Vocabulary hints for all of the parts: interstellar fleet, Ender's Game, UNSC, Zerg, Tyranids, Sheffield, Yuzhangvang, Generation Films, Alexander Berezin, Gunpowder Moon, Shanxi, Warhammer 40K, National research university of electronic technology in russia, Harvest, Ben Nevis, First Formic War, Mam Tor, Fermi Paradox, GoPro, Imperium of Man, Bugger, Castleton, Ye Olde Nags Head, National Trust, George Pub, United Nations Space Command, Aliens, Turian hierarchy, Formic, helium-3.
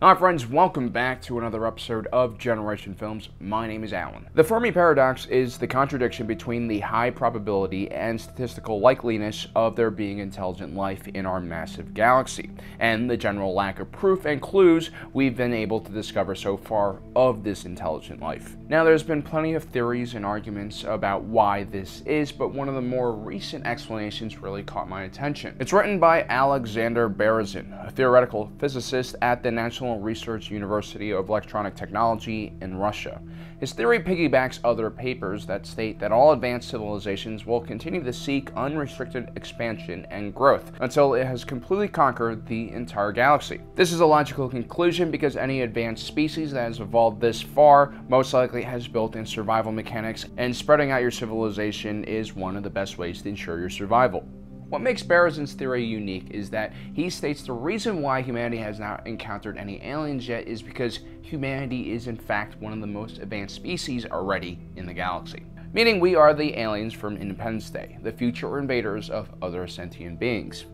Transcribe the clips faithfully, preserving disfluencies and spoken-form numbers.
Hi friends, welcome back to another episode of Generation Films. My name is Alan. The Fermi Paradox is the contradiction between the high probability and statistical likeliness of there being intelligent life in our massive galaxy, and the general lack of proof and clues we've been able to discover so far of this intelligent life. Now, there's been plenty of theories and arguments about why this is, but one of the more recent explanations really caught my attention. It's written by Alexander Berezin, a theoretical physicist at the National Research University of Electronic Technology in Russia. His theory piggybacks other papers that state that all advanced civilizations will continue to seek unrestricted expansion and growth until it has completely conquered the entire galaxy. This is a logical conclusion because any advanced species that has evolved this far most likely has built-in survival mechanics, and spreading out your civilization is one of the best ways to ensure your survival. What makes Berezin's theory unique is that he states the reason why humanity has not encountered any aliens yet is because humanity is in fact one of the most advanced species already in the galaxy. Meaning we are the aliens from Independence Day, the future invaders of other sentient beings.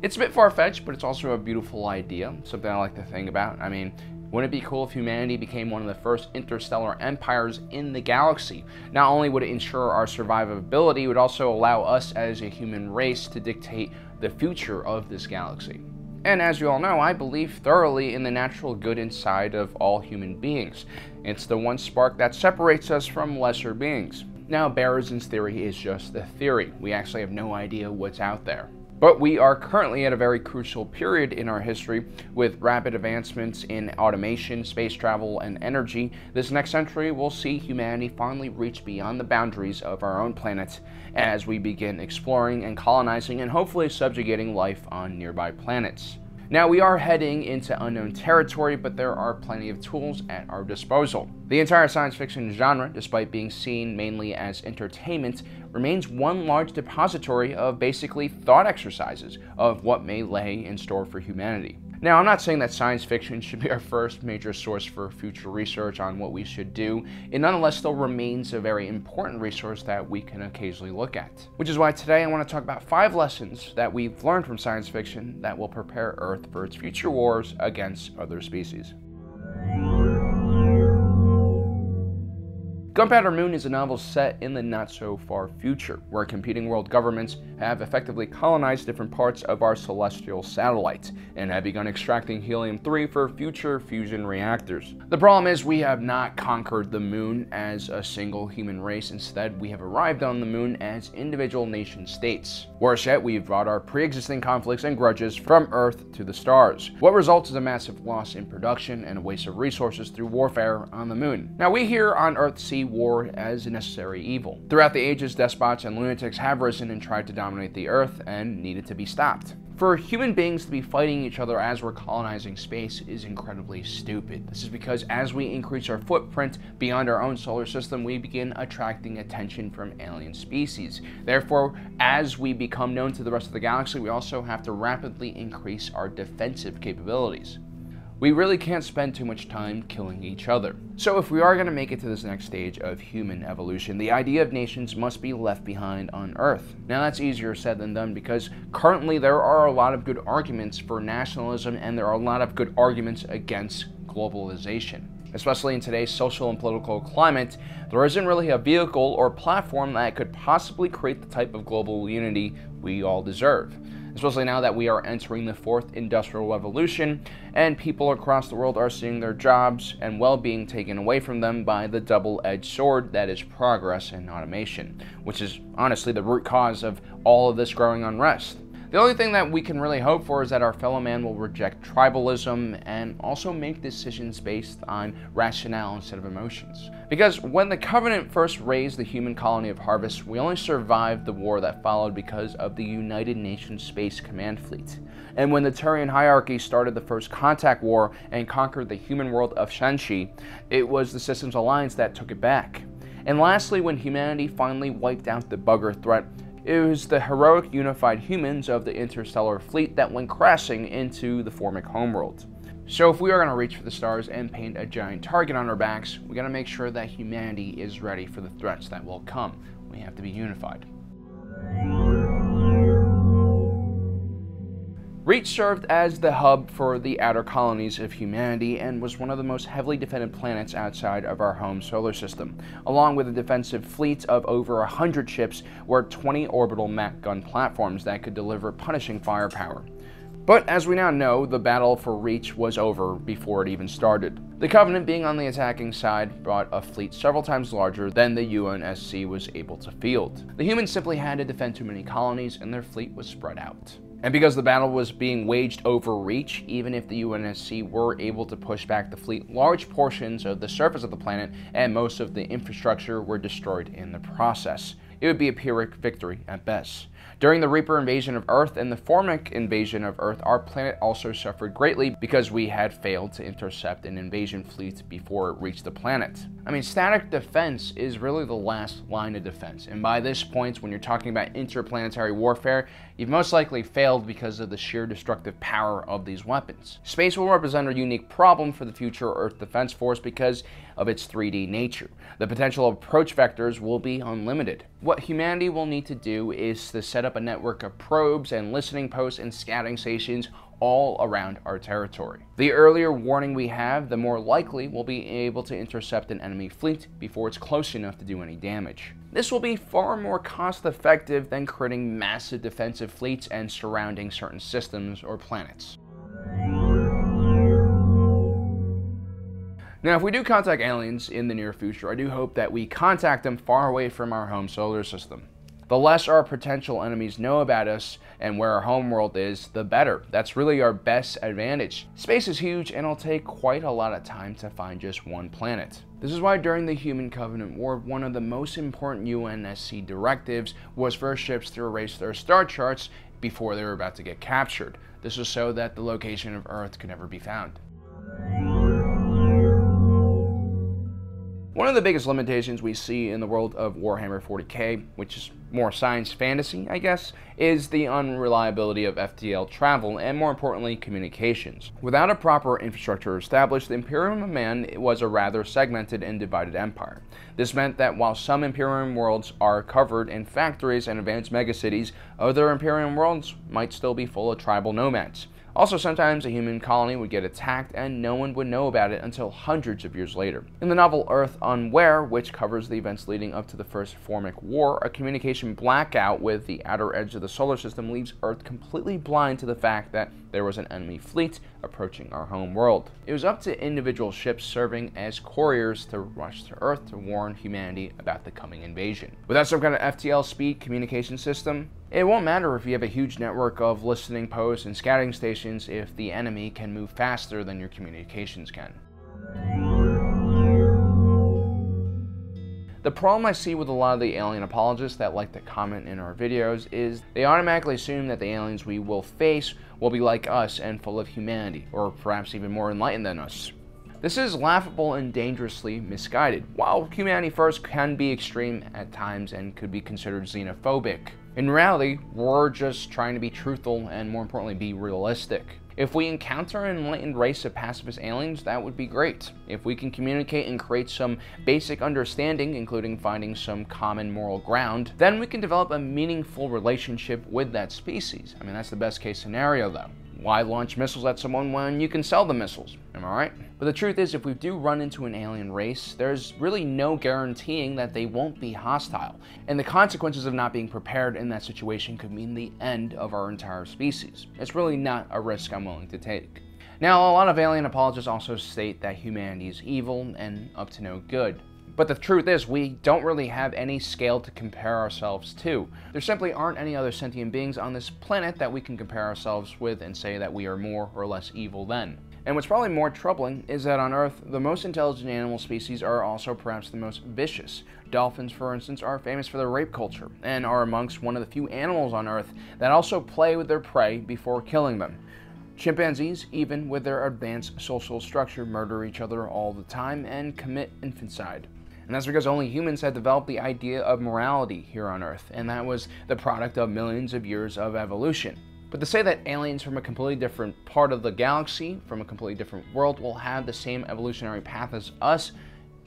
It's a bit far-fetched, but it's also a beautiful idea, something I like to think about. I mean, wouldn't it be cool if humanity became one of the first interstellar empires in the galaxy? Not only would it ensure our survivability, it would also allow us as a human race to dictate the future of this galaxy. And as you all know, I believe thoroughly in the natural good inside of all human beings. It's the one spark that separates us from lesser beings. Now, Berezin's theory is just a theory. We actually have no idea what's out there. But we are currently at a very crucial period in our history with rapid advancements in automation, space travel, and energy. This next century will see humanity finally reach beyond the boundaries of our own planet as we begin exploring and colonizing and hopefully subjugating life on nearby planets. Now, we are heading into unknown territory, but there are plenty of tools at our disposal. The entire science fiction genre, despite being seen mainly as entertainment, remains one large depository of basically thought exercises of what may lay in store for humanity. Now, I'm not saying that science fiction should be our first major source for future research on what we should do. It nonetheless still remains a very important resource that we can occasionally look at. Which is why today I want to talk about five lessons that we've learned from science fiction that will prepare Earth for its future wars against other species. Gunpowder Moon is a novel set in the not-so-far future, where competing world governments have effectively colonized different parts of our celestial satellite, and have begun extracting helium three for future fusion reactors. The problem is we have not conquered the moon as a single human race. Instead, we have arrived on the moon as individual nation-states. Worse yet, we've brought our pre-existing conflicts and grudges from Earth to the stars. What results is a massive loss in production and a waste of resources through warfare on the moon. Now, we here on Earth see war as a necessary evil. Throughout the ages, despots and lunatics have risen and tried to dominate the Earth and needed to be stopped. For human beings to be fighting each other as we're colonizing space is incredibly stupid. This is because as we increase our footprint beyond our own solar system, we begin attracting attention from alien species. Therefore, as we become known to the rest of the galaxy, we also have to rapidly increase our defensive capabilities. We really can't spend too much time killing each other. So if we are going to make it to this next stage of human evolution, the idea of nations must be left behind on Earth. Now, that's easier said than done because currently there are a lot of good arguments for nationalism, and there are a lot of good arguments against globalization. Especially in today's social and political climate, there isn't really a vehicle or platform that could possibly create the type of global unity we all deserve. Especially now that we are entering the fourth industrial revolution and people across the world are seeing their jobs and well-being taken away from them by the double-edged sword that is progress and automation, which is honestly the root cause of all of this growing unrest. The only thing that we can really hope for is that our fellow man will reject tribalism and also make decisions based on rationale instead of emotions. Because when the Covenant first raised the human colony of Harvest, we only survived the war that followed because of the United Nations Space Command fleet. And when the Turian hierarchy started the First Contact War and conquered the human world of Shanxi, it was the Systems Alliance that took it back. And lastly, when humanity finally wiped out the Bugger threat, it was the heroic unified humans of the interstellar fleet that went crashing into the Formic homeworld. So if we are going to reach for the stars and paint a giant target on our backs, we got to make sure that humanity is ready for the threats that will come. We have to be unified. REACH served as the hub for the outer colonies of humanity and was one of the most heavily defended planets outside of our home solar system. Along with a defensive fleet of over one hundred ships were twenty orbital MAC gun platforms that could deliver punishing firepower. But as we now know, the battle for REACH was over before it even started. The Covenant, being on the attacking side, brought a fleet several times larger than the U N S C was able to field. The humans simply had to defend too many colonies, and their fleet was spread out. And because the battle was being waged over REACH, even if the U N S C were able to push back the fleet, large portions of the surface of the planet and most of the infrastructure were destroyed in the process. It would be a Pyrrhic victory at best. During the Reaper invasion of Earth and the Formic invasion of Earth, our planet also suffered greatly because we had failed to intercept an invasion fleet before it reached the planet. I mean, static defense is really the last line of defense, and by this point, when you're talking about interplanetary warfare, you've most likely failed because of the sheer destructive power of these weapons. Space will represent a unique problem for the future Earth Defense Force because of its three D nature. The potential approach vectors will be unlimited. What humanity will need to do is to set up a network of probes and listening posts and scouting stations all around our territory. The earlier warning we have, the more likely we'll be able to intercept an enemy fleet before it's close enough to do any damage. This will be far more cost effective than creating massive defensive fleets and surrounding certain systems or planets. Now, if we do contact aliens in the near future, I do hope that we contact them far away from our home solar system. The less our potential enemies know about us and where our homeworld is, the better. That's really our best advantage. Space is huge, and it'll take quite a lot of time to find just one planet. This is why during the Human Covenant War, one of the most important U N S C directives was for ships to erase their star charts before they were about to get captured. This was so that the location of Earth could never be found. One of the biggest limitations we see in the world of Warhammer forty K, which is more science fantasy, I guess, is the unreliability of F T L travel and, more importantly, communications. Without a proper infrastructure established, the Imperium of Man was a rather segmented and divided empire. This meant that while some Imperium worlds are covered in factories and advanced megacities, other Imperium worlds might still be full of tribal nomads. Also, sometimes a human colony would get attacked and no one would know about it until hundreds of years later. In the novel Earth Unaware, which covers the events leading up to the First Formic War, a communication blackout with the outer edge of the solar system leaves Earth completely blind to the fact that there was an enemy fleet approaching our home world. It was up to individual ships serving as couriers to rush to Earth to warn humanity about the coming invasion. Without some kind of F T L speed communication system, it won't matter if you have a huge network of listening posts and scouting stations if the enemy can move faster than your communications can. The problem I see with a lot of the alien apologists that like to comment in our videos is they automatically assume that the aliens we will face will be like us and full of humanity, or perhaps even more enlightened than us. This is laughable and dangerously misguided. While humanity first can be extreme at times and could be considered xenophobic, in reality, we're just trying to be truthful and, more importantly, be realistic. If we encounter an enlightened race of pacifist aliens, that would be great. If we can communicate and create some basic understanding, including finding some common moral ground, then we can develop a meaningful relationship with that species. I mean, that's the best case scenario, though. Why launch missiles at someone when you can sell the missiles? Am I right? But the truth is, if we do run into an alien race, there's really no guaranteeing that they won't be hostile. And the consequences of not being prepared in that situation could mean the end of our entire species. It's really not a risk I'm willing to take. Now, a lot of alien apologists also state that humanity is evil and up to no good. But the truth is, we don't really have any scale to compare ourselves to. There simply aren't any other sentient beings on this planet that we can compare ourselves with and say that we are more or less evil than. And what's probably more troubling is that on Earth, the most intelligent animal species are also perhaps the most vicious. Dolphins, for instance, are famous for their rape culture and are amongst one of the few animals on Earth that also play with their prey before killing them. Chimpanzees, even with their advanced social structure, murder each other all the time and commit infanticide. And that's because only humans had developed the idea of morality here on Earth, and that was the product of millions of years of evolution. But to say that aliens from a completely different part of the galaxy, from a completely different world, will have the same evolutionary path as us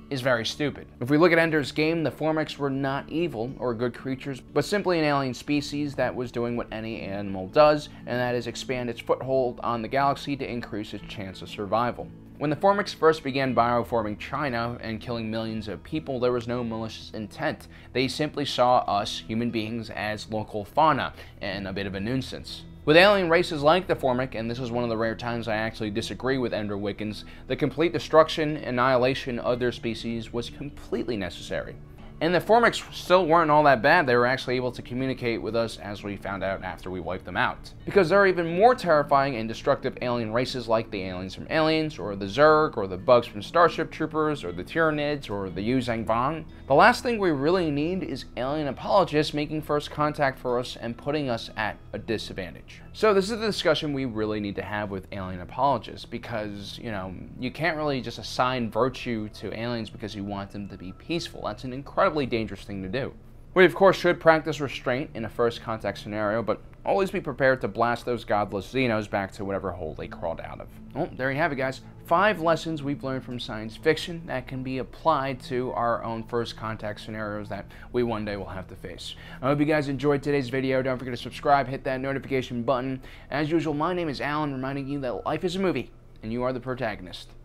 is very stupid. If we look at Ender's Game, the Formics were not evil or good creatures, but simply an alien species that was doing what any animal does, and that is expand its foothold on the galaxy to increase its chance of survival. When the Formics first began bioforming China and killing millions of people, there was no malicious intent. They simply saw us, human beings, as local fauna and a bit of a nuisance. With alien races like the Formic, and this is one of the rare times I actually disagree with Ender Wiggins, the complete destruction and annihilation of their species was completely necessary. And the Formics still weren't all that bad. They were actually able to communicate with us, as we found out after we wiped them out. Because there are even more terrifying and destructive alien races like the aliens from Aliens, or the Zerg, or the bugs from Starship Troopers, or the Tyranids, or the Yuzhangvang. The last thing we really need is alien apologists making first contact for us and putting us at a disadvantage. So this is the discussion we really need to have with alien apologists, because, you know, you can't really just assign virtue to aliens because you want them to be peaceful. That's an incredibly dangerous thing to do. We of course should practice restraint in a first contact scenario, but always be prepared to blast those godless Xenos back to whatever hole they crawled out of. Well, there you have it, guys. Five lessons we've learned from science fiction that can be applied to our own first contact scenarios that we one day will have to face. I hope you guys enjoyed today's video. Don't forget to subscribe, hit that notification button. As usual, my name is Alan, reminding you that life is a movie and you are the protagonist.